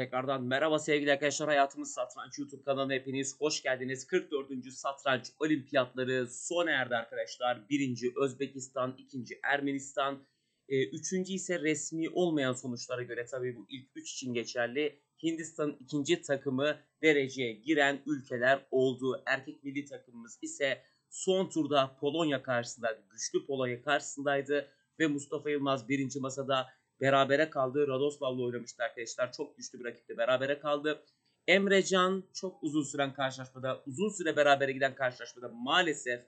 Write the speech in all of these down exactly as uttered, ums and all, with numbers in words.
Tekrardan merhaba sevgili arkadaşlar, Hayatımız Satranç YouTube kanalına hepiniz hoş geldiniz. kırk dördüncü Satranç Olimpiyatları sona erdi arkadaşlar. birinci Özbekistan, ikinci Ermenistan, üçüncü ise resmi olmayan sonuçlara göre, tabii bu ilk üç için geçerli, Hindistan'ın ikinci takımı dereceye giren ülkeler oldu. Erkek milli takımımız ise son turda Polonya karşısındaydı. Güçlü Polonya karşısındaydı ve Mustafa Yılmaz birinci masada berabere kaldı. Radoslav'la oynamıştı arkadaşlar. Çok güçlü bir rakiple berabere kaldı. Emre Can çok uzun süren karşılaşmada, uzun süre berabere giden karşılaşmada maalesef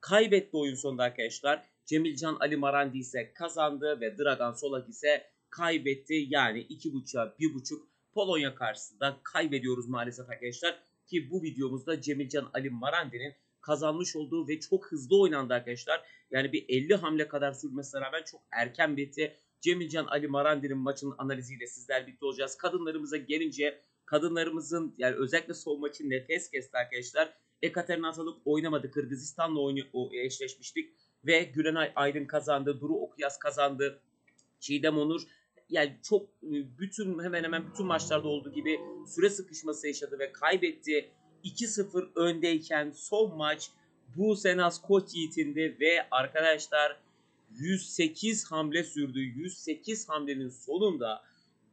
kaybetti oyun sonunda arkadaşlar. Cemilcan Ali Marandi ise kazandı ve Dragan Solak ise kaybetti. Yani iki buçuğa bir buçuk Polonya karşısında kaybediyoruz maalesef arkadaşlar. Ki bu videomuzda Cemilcan Ali Marandi'nin kazanmış olduğu ve çok hızlı oynandı arkadaşlar. Yani bir elli hamle kadar sürmesine rağmen çok erken bitti. Cemilcan Ali Marandi'nin maçının analiziyle sizler birlikte olacağız. Kadınlarımıza gelince, kadınlarımızın yani özellikle son maçı nefes kesti arkadaşlar. Ekaterina Atalık oynamadı. Kırgızistan'la oyunu, o, eşleşmiştik ve Gülenay Aydın kazandı. Duru Okuyaz kazandı. Çiğdem Onur yani çok bütün hemen hemen bütün maçlarda olduğu gibi süre sıkışması yaşadı ve kaybetti. iki sıfır öndeyken son maç bu Senaz Koç Yiğit'inde ve arkadaşlar yüz sekiz hamle sürdü. yüz sekiz hamlenin sonunda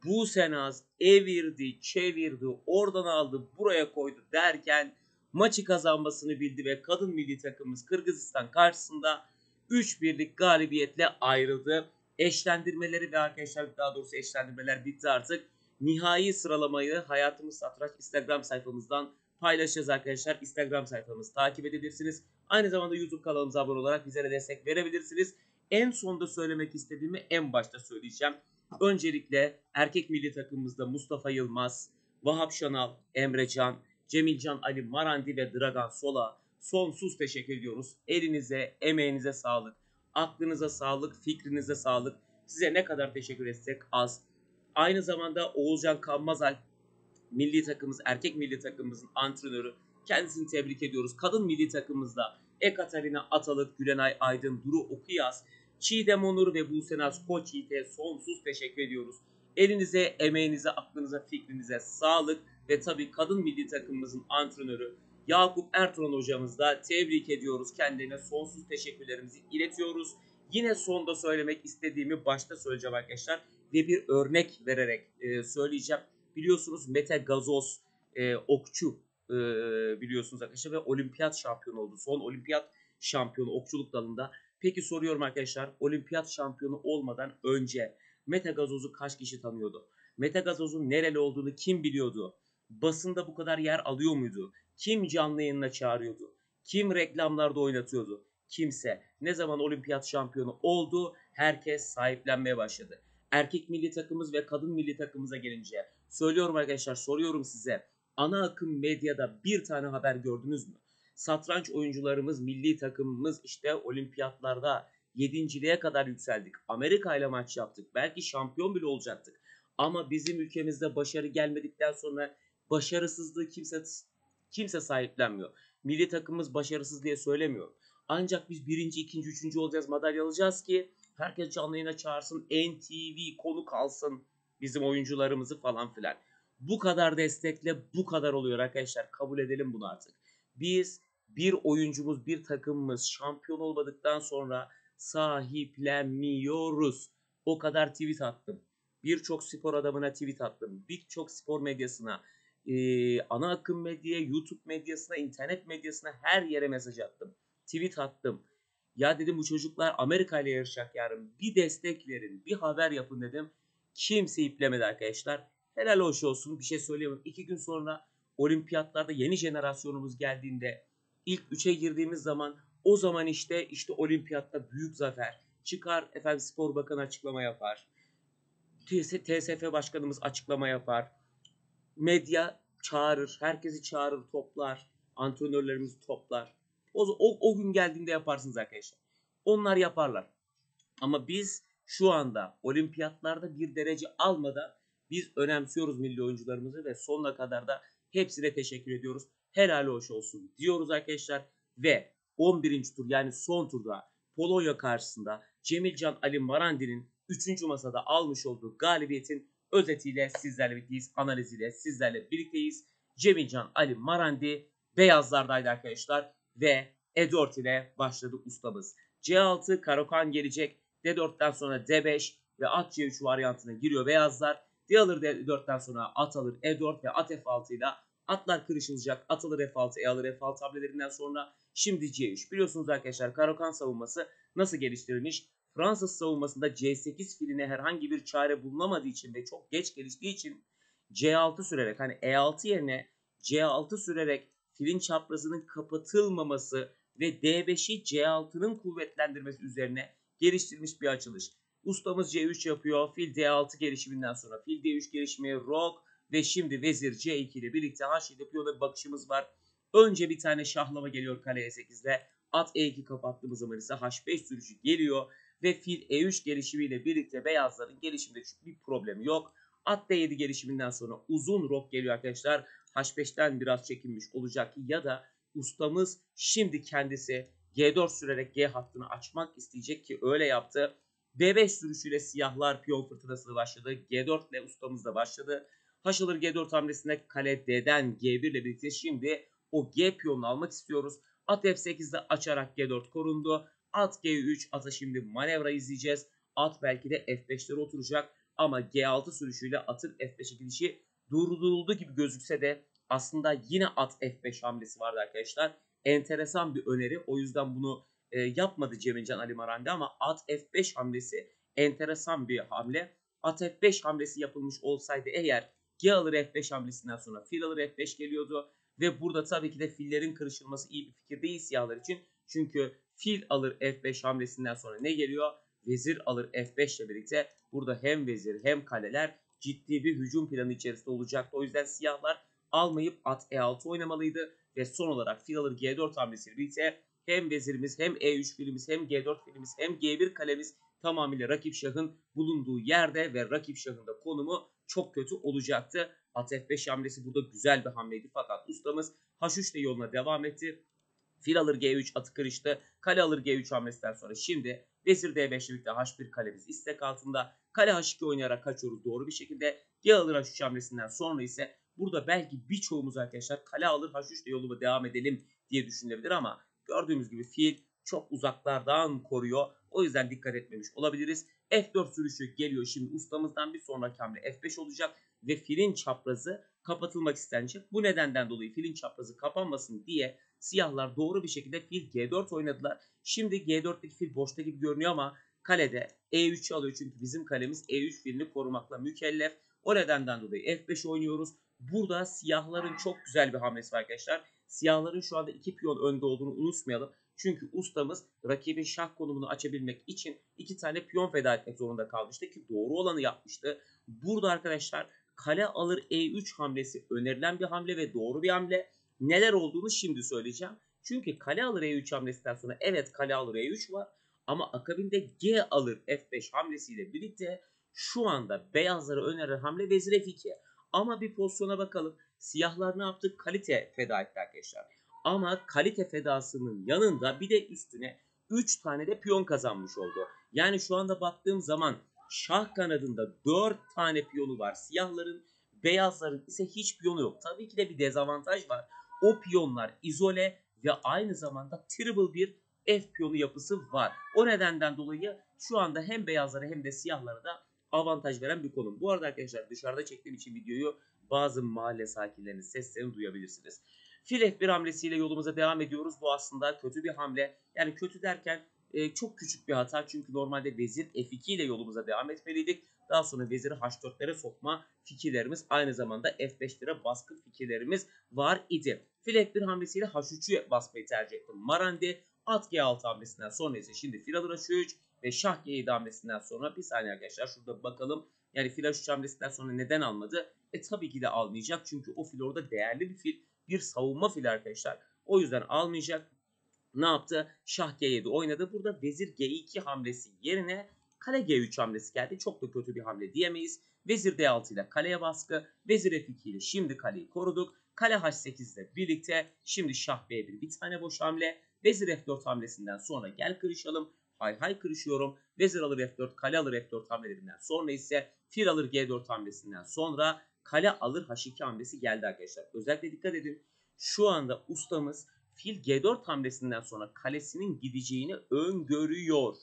bu Senaz evirdi, çevirdi, oradan aldı, buraya koydu derken maçı kazanmasını bildi ve kadın milli takımımız Kırgızistan karşısında üç birlik galibiyetle ayrıldı. Eşlendirmeleri ve arkadaşlar daha doğrusu eşlendirmeler bitti artık. Nihai sıralamayı Hayatımız Satranç Instagram sayfamızdan paylaşacağız arkadaşlar. Instagram sayfamızı takip edebilirsiniz. Aynı zamanda YouTube kanalımıza abone olarak bizlere destek verebilirsiniz. En sonda söylemek istediğimi en başta söyleyeceğim. Öncelikle erkek milli takımımızda Mustafa Yılmaz, Vahap Şanal, Emre Can, Cemilcan Ali Marandi ve Dragan Sola sonsuz teşekkür ediyoruz. Elinize, emeğinize sağlık, aklınıza sağlık, fikrinize sağlık. Size ne kadar teşekkür etsek az. Aynı zamanda Oğuzcan Kavmazal milli takımımız, erkek milli takımımızın antrenörü, kendisini tebrik ediyoruz. Kadın milli takımımızda Ekaterina Atalık, Gülenay Aydın, Duru Okuyaz, Çiğdem Onur ve Busenaz Koç Yiğit'e sonsuz teşekkür ediyoruz. Elinize, emeğinize, aklınıza, fikrinize sağlık ve tabii kadın milli takımımızın antrenörü Yakup Ertuğrul hocamızı da tebrik ediyoruz. Kendilerine sonsuz teşekkürlerimizi iletiyoruz. Yine sonda söylemek istediğimi başta söyleyeceğim arkadaşlar ve bir örnek vererek e, söyleyeceğim. Biliyorsunuz Mete Gazoz e, okçu e, biliyorsunuz arkadaşlar ve olimpiyat şampiyonu oldu. Son olimpiyat şampiyonu okçuluk dalında. Peki soruyorum arkadaşlar, olimpiyat şampiyonu olmadan önce Mete Gazoz'u kaç kişi tanıyordu? Mete Gazoz'un nereli olduğunu kim biliyordu? Basında bu kadar yer alıyor muydu? Kim canlı yayınına çağırıyordu? Kim reklamlarda oynatıyordu? Kimse. Ne zaman olimpiyat şampiyonu oldu, herkes sahiplenmeye başladı. Erkek milli takımımız ve kadın milli takımımıza gelince söylüyorum arkadaşlar, soruyorum size. Ana akım medyada bir tane haber gördünüz mü? Satranç oyuncularımız, milli takımımız işte olimpiyatlarda yedinciliğe kadar yükseldik. Amerika ile maç yaptık. Belki şampiyon bile olacaktık. Ama bizim ülkemizde başarı gelmedikten sonra başarısızlığı kimse kimse sahiplenmiyor. Milli takımımız başarısız diye söylemiyorum. Ancak biz birinci, ikinci, üçüncü olacağız, madalya alacağız ki herkes canlı yayına çağırsın, N T V konu kalsın bizim oyuncularımızı falan filan. Bu kadar destekle bu kadar oluyor arkadaşlar. Kabul edelim bunu artık. Biz bir oyuncumuz, bir takımımız şampiyon olmadıktan sonra sahiplenmiyoruz. O kadar tweet attım. Birçok spor adamına tweet attım. Birçok spor medyasına, e, ana akım medyaya, YouTube medyasına, internet medyasına her yere mesaj attım. Tweet attım. Ya dedim bu çocuklar Amerika ile yarışacak yarın. Bir destek verin, bir haber yapın dedim. Kimse iplemedi arkadaşlar. Helal hoş olsun, bir şey söyleyemem. İki gün sonra olimpiyatlarda yeni jenerasyonumuz geldiğinde ilk üçe girdiğimiz zaman o zaman işte işte olimpiyatta büyük zafer. Çıkar efendim Spor Bakanı açıklama yapar. T S F Başkanımız açıklama yapar. Medya çağırır, herkesi çağırır, toplar. Antrenörlerimizi toplar. O, o, o gün geldiğinde yaparsınız arkadaşlar. Onlar yaparlar. Ama biz şu anda olimpiyatlarda bir derece almadan biz önemsiyoruz milli oyuncularımızı ve sonuna kadar da hepsine teşekkür ediyoruz. Helal hoş olsun diyoruz arkadaşlar. Ve on birinci tur yani son turda Polonya karşısında Cemilcan Ali Marandi'nin üçüncü masada almış olduğu galibiyetin özetiyle sizlerle birlikteyiz. Analiziyle sizlerle birlikteyiz. Cemilcan Ali Marandi beyazlardaydı arkadaşlar ve E dört ile başladı ustamız. C altı Caro-Kann gelecek. D dörtten sonra D beş ve at C üç varyantına giriyor beyazlar. D alır D dörtten sonra at alır E dört ve at F altı ile atlar kırışılacak. At alır F altı, E alır F altı hamlelerinden sonra şimdi C üç. Biliyorsunuz arkadaşlar Caro-Kann savunması nasıl geliştirilmiş? Fransız savunmasında C sekiz filine herhangi bir çare bulunamadığı için ve çok geç geliştiği için C altı sürerek, hani E altı yerine C altı sürerek filin çaprazının kapatılmaması ve D beşi C altının kuvvetlendirmesi üzerine geliştirilmiş bir açılış. Ustamız C üç yapıyor. Fil D altı gelişiminden sonra fil D üç gelişimi, rok ve şimdi vezir C iki ile birlikte H yedi yapıyor da bir bakışımız var. Önce bir tane şahlama geliyor kale E sekizde. At E iki kapattığımız zaman ise H beş sürücü geliyor ve fil E üç gelişimiyle birlikte beyazların gelişimde bir problem yok. At D yedi gelişiminden sonra uzun rok geliyor arkadaşlar. H beşten biraz çekinmiş olacak ya da ustamız şimdi kendisi G dört sürerek G hattını açmak isteyecek ki öyle yaptı. B beş sürüşüyle siyahlar piyon fırtınasına başladı. G dört ile ustamız da başladı. H alır G dört hamlesine kale D'den G bir ile birlikte şimdi o G piyonunu almak istiyoruz. At F sekizde açarak G dört korundu. At G üç, ata şimdi manevra izleyeceğiz. At belki de F beşlere oturacak ama G altı sürüşüyle atın F beşe gidişi durduruldu gibi gözükse de aslında yine at F beş hamlesi vardı arkadaşlar. Enteresan bir öneri. O yüzden bunu e, yapmadı Cemilcan Ali Marandi ama at F beş hamlesi enteresan bir hamle. At F beş hamlesi yapılmış olsaydı eğer G alır F beş hamlesinden sonra fil alır F beş geliyordu. Ve burada tabii ki de fillerin kırışılması iyi bir fikir değil siyahlar için. Çünkü fil alır F beş hamlesinden sonra ne geliyor? Vezir alır F beş ile birlikte burada hem vezir hem kaleler ciddi bir hücum planı içerisinde olacaktı. O yüzden siyahlar almayıp at E altı oynamalıydı. Ve son olarak fil alır G dört hamlesiyle birlikte hem vezirimiz hem E üç filimiz hem G dört filimiz hem G bir kalemiz tamamıyla rakip şahın bulunduğu yerde ve rakip şahın da konumu çok kötü olacaktı. At F beş hamlesi burada güzel bir hamleydi fakat ustamız H üç ile yoluna devam etti. Fil alır G üç atı kırıştı. Kale alır G üç hamlesinden sonra şimdi vezir D beş ile birlikte H bir kalemiz istek altında. Kale H iki oynayarak kaçıyoruz doğru bir şekilde. G alır H üç hamlesinden sonra ise burada belki birçoğumuz arkadaşlar kale alır H üç ile yoluma devam edelim diye düşünülebilir ama gördüğümüz gibi fil çok uzaklardan koruyor. O yüzden dikkat etmemiş olabiliriz. F dört sürüşü geliyor şimdi ustamızdan bir sonraki hamle F beş olacak ve filin çaprazı kapatılmak istenecek. Bu nedenden dolayı filin çaprazı kapanmasın diye siyahlar doğru bir şekilde fil G dört oynadılar. Şimdi G dörtteki fil boşta gibi görünüyor ama kalede E üç'ü alıyor çünkü bizim kalemiz E üç filini korumakla mükellef. O nedenden dolayı F beş oynuyoruz. Burada siyahların çok güzel bir hamlesi var arkadaşlar. Siyahların şu anda iki piyon önde olduğunu unutmayalım. Çünkü ustamız rakibin şah konumunu açabilmek için iki tane piyon feda etmek zorunda kalmıştı ki doğru olanı yapmıştı. Burada arkadaşlar kale alır E üç hamlesi önerilen bir hamle ve doğru bir hamle. Neler olduğunu şimdi söyleyeceğim. Çünkü kale alır E üç hamlesinden sonra evet kale alır E üç var ama akabinde G alır F beş hamlesiyle birlikte şu anda beyazlara önerilen hamle vezir F iki. Ama bir pozisyona bakalım. Siyahlar ne yaptı? Kalite feda etti arkadaşlar. Ama kalite fedasının yanında bir de üstüne üç tane de piyon kazanmış oldu. Yani şu anda baktığım zaman şah kanadında dört tane piyonu var siyahların. Beyazların ise hiç piyonu yok. Tabii ki de bir dezavantaj var. O piyonlar izole ve aynı zamanda triple bir F piyonu yapısı var. O nedenden dolayı şu anda hem beyazlara hem de siyahlara da avantaj veren bir konum. Bu arada arkadaşlar dışarıda çektiğim için videoyu bazı mahalle sakinlerinin seslerini duyabilirsiniz. Fil F bir hamlesiyle yolumuza devam ediyoruz. Bu aslında kötü bir hamle. Yani kötü derken e, çok küçük bir hata. Çünkü normalde vezir F iki ile yolumuza devam etmeliydik. Daha sonra veziri H dörtlere sokma fikirlerimiz aynı zamanda F beşlere baskı fikirlerimiz var idi. Fil F bir hamlesiyle H üç'ü basmayı tercih ettim. Marandi at G altı hamlesinden sonra ise şimdi fil alır H üç ve şah G yedi hamlesinden sonra bir saniye arkadaşlar şurada bakalım. Yani fil H üç hamlesinden sonra neden almadı? E tabii ki de almayacak çünkü o fil orada değerli bir fil. Bir savunma fili arkadaşlar. O yüzden almayacak. Ne yaptı? Şah G yedi oynadı. Burada vezir G iki hamlesi yerine kale G üç hamlesi geldi. Çok da kötü bir hamle diyemeyiz. Vezir D altı ile kaleye baskı. Vezir F iki ile şimdi kaleyi koruduk. Kale H sekiz ile birlikte. Şimdi şah B bir bir tane boş hamle. Vezir F dört hamlesinden sonra gel kırışalım. hay hay kırışıyorum. Vezir alır F dört, kale alır F dört hamlelerinden sonra ise fil alır G dört hamlesinden sonra kale alır H iki hamlesi geldi arkadaşlar. Özellikle dikkat edin. Şu anda ustamız fil G dört hamlesinden sonra kalesinin gideceğini öngörüyor.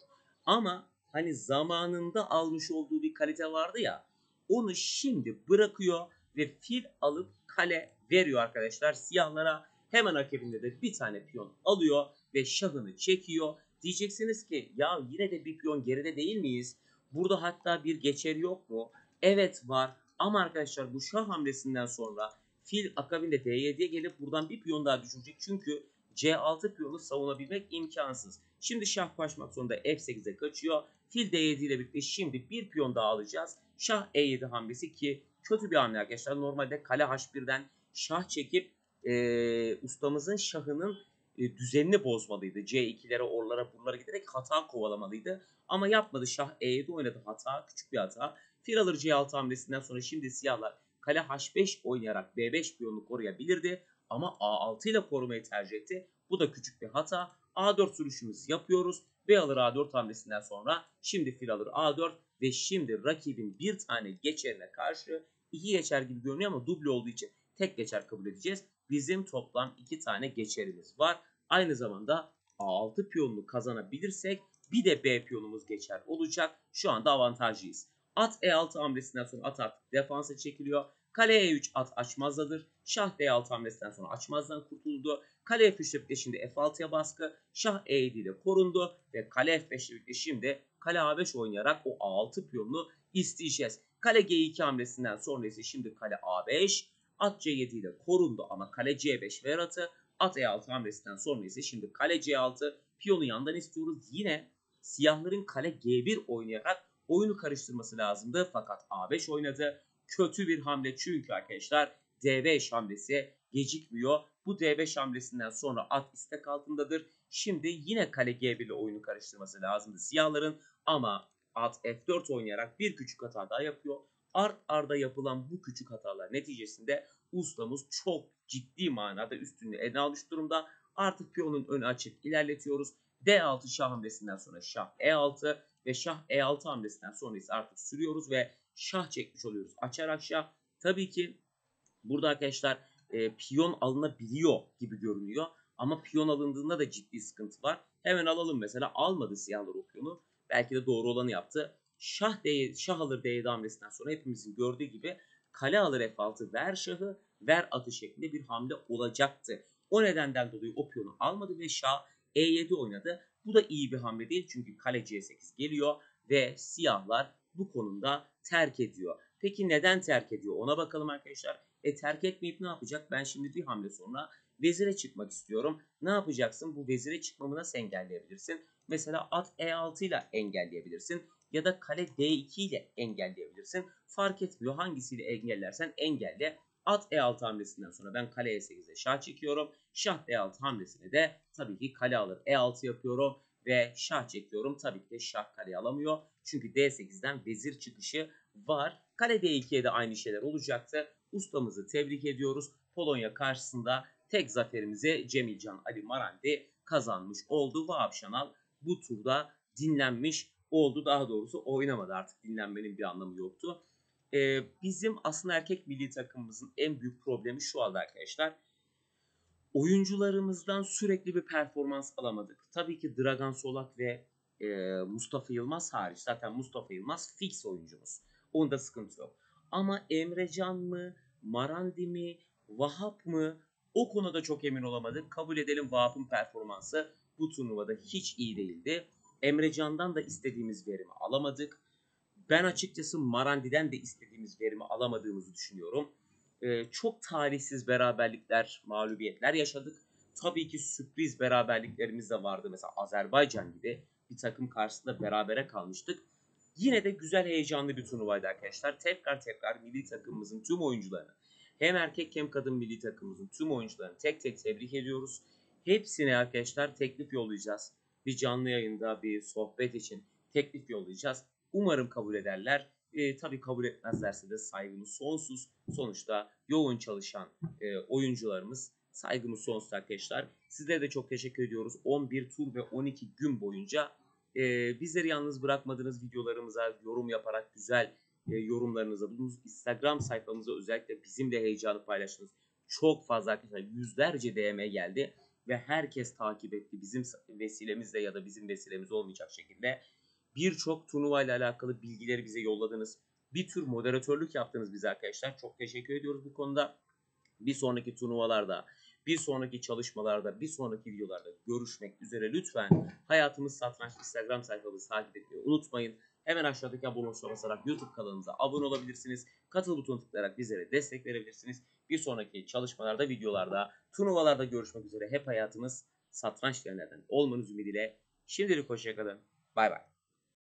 Ama hani zamanında almış olduğu bir kalite vardı ya, onu şimdi bırakıyor ve fil alıp kale veriyor arkadaşlar siyahlara. Hemen akabinde de bir tane piyon alıyor ve şahını çekiyor. Diyeceksiniz ki ya yine de bir piyon geride değil miyiz? Burada hatta bir geçer yok mu? Evet var ama arkadaşlar bu şah hamlesinden sonra fil akabinde D yediye gelip buradan bir piyon daha düşürecek. Çünkü C altı piyonu savunabilmek imkansız. Şimdi şah kaçmak zorunda F sekize kaçıyor. Fil D yedi ile birlikte şimdi bir piyon daha alacağız. Şah E yedi hamlesi ki kötü bir hamle arkadaşlar. Normalde kale H birden şah çekip e, ustamızın şahının e, düzenini bozmalıydı. C ikilere, orlara, buralara giderek hata kovalamalıydı. Ama yapmadı. Şah E yedi oynadı. Hata, küçük bir hata. Fil alır C altı hamlesinden sonra şimdi siyahlar kale H beş oynayarak B beş piyonunu koruyabilirdi. Ama A altı ile korumayı tercih etti. Bu da küçük bir hata. A dört sürüşümüzü yapıyoruz. B alır A dört hamlesinden sonra şimdi fil alır A dört ve şimdi rakibin bir tane geçerine karşı iki geçer gibi görünüyor ama duble olduğu için tek geçer kabul edeceğiz. Bizim toplam iki tane geçerimiz var. Aynı zamanda A altı piyonunu kazanabilirsek bir de B piyonumuz geçer olacak. Şu anda avantajlıyız. At E altı hamlesinden sonra at artık defansa çekiliyor. Kale E üç at açmazdadır. Şah D altı hamlesinden sonra açmazdan kurtuldu. Kale F üç ile birlikte şimdi F altıya baskı. Şah E yedi ile korundu. Ve kale F beş ile birlikte şimdi kale A beş oynayarak o A altı piyonunu isteyeceğiz. Kale G iki hamlesinden sonra ise şimdi kale A beş. At C yedi ile korundu ama kale C beş ver atı. At E altı hamlesinden sonra ise şimdi kale C altı. Piyonu yandan istiyoruz. Yine siyahların kale G bir oynayarak oyunu karıştırması lazımdı. Fakat A beş oynadı. Kötü bir hamle çünkü arkadaşlar D beş hamlesi gecikmiyor. Bu D beş hamlesinden sonra at istek altındadır. Şimdi yine kale G bir ile oyunu karıştırması lazımdı siyahların. Ama at F dört oynayarak bir küçük hata daha yapıyor. Art arda yapılan bu küçük hatalar neticesinde ustamız çok ciddi manada üstünlüğü ele almış durumda. Artık piyonun önü açık, ilerletiyoruz. D altı şah hamlesinden sonra şah E altı ve şah E altı hamlesinden sonra ise artık sürüyoruz ve şah çekmiş oluyoruz. Açarak şah. Tabii ki burada arkadaşlar e, piyon alınabiliyor gibi görünüyor. Ama piyon alındığında da ciddi sıkıntı var. Hemen alalım mesela. Almadı siyahlar o piyonu. Belki de doğru olanı yaptı. Şah, D, şah alır D yedi hamlesinden sonra hepimizin gördüğü gibi kale alır F altı. Ver şahı, ver atı şeklinde bir hamle olacaktı. O nedenden dolayı o piyonu almadı ve şah E yedi oynadı. Bu da iyi bir hamle değil. Çünkü kale C sekiz geliyor ve siyahlar bu konumda terk ediyor. Peki neden terk ediyor? Ona bakalım arkadaşlar. E terk etmeyip ne yapacak? Ben şimdi bir hamle sonra vezire çıkmak istiyorum. Ne yapacaksın? Bu vezire çıkmamı nasıl engelleyebilirsin? Mesela at E altı ile engelleyebilirsin. Ya da kale D iki ile engelleyebilirsin. Fark etmiyor. Hangisiyle engellersen engelle. At E altı hamlesinden sonra ben kale E sekiz'e şah çekiyorum. Şah D altı hamlesine de tabii ki kale alır E altı yapıyorum. Ve şah çekiyorum. Tabii ki de şah kaleyi alamıyor. Çünkü D sekiz'den vezir çıkışı var. Kale D iki'ye de aynı şeyler olacaktı. Ustamızı tebrik ediyoruz. Polonya karşısında tek zaferimizi Cemilcan Ali Marandi kazanmış oldu. Vahap Şanal bu turda dinlenmiş oldu. Daha doğrusu oynamadı, artık dinlenmenin bir anlamı yoktu. Ee, bizim aslında erkek milli takımımızın en büyük problemi şu anda arkadaşlar. Oyuncularımızdan sürekli bir performans alamadık. Tabii ki Dragan Solak ve e, Mustafa Yılmaz hariç. Zaten Mustafa Yılmaz fix oyuncumuz. Onda sıkıntı yok. Ama Emre Can mı, Marandi mi, Vahap mı? O konuda çok emin olamadık. Kabul edelim, Vahap'ın performansı bu turnuvada hiç iyi değildi. Emre Can'dan da istediğimiz verimi alamadık. Ben açıkçası Marandi'den de istediğimiz verimi alamadığımızı düşünüyorum. Ee, çok talihsiz beraberlikler, mağlubiyetler yaşadık. Tabii ki sürpriz beraberliklerimiz de vardı. Mesela Azerbaycan gibi bir takım karşısında berabere kalmıştık. Yine de güzel, heyecanlı bir turnuvaydı arkadaşlar. Tekrar tekrar milli takımımızın tüm oyuncularını, hem erkek hem kadın milli takımımızın tüm oyuncularını tek tek tebrik ediyoruz. Hepsine arkadaşlar teklif yollayacağız. Bir canlı yayında, bir sohbet için teklif yollayacağız. Umarım kabul ederler. E, tabii kabul etmezlerse de saygımız sonsuz. Sonuçta yoğun çalışan e, oyuncularımız, saygımız sonsuz arkadaşlar. Sizlere de çok teşekkür ediyoruz. on bir tur ve on iki gün boyunca Ee, bizleri yalnız bırakmadınız, videolarımıza yorum yaparak güzel e, yorumlarınızı bulunuz. Instagram sayfamıza özellikle bizimle heyecanı paylaştınız. Çok fazla arkadaşlar, yüzlerce D M geldi ve herkes takip etti. Bizim vesilemizle ya da bizim vesilemiz olmayacak şekilde birçok turnuvayla alakalı bilgileri bize yolladınız. Bir tür moderatörlük yaptınız bize arkadaşlar. Çok teşekkür ediyoruz bu konuda. Bir sonraki turnuvalarda, bir sonraki çalışmalarda, bir sonraki videolarda görüşmek üzere. Lütfen Hayatımız Satranç Instagram sayfamızı takip etmeyi unutmayın. Hemen aşağıdaki abone butonuna basarak YouTube kanalımıza abone olabilirsiniz. Katıl butonuna tıklayarak bizlere destek verebilirsiniz. Bir sonraki çalışmalarda, videolarda, turnuvalarda görüşmek üzere. Hep hayatımız satranç diyenlerden olmanız ümidiyle. Şimdilik hoşçakalın. Bay bay.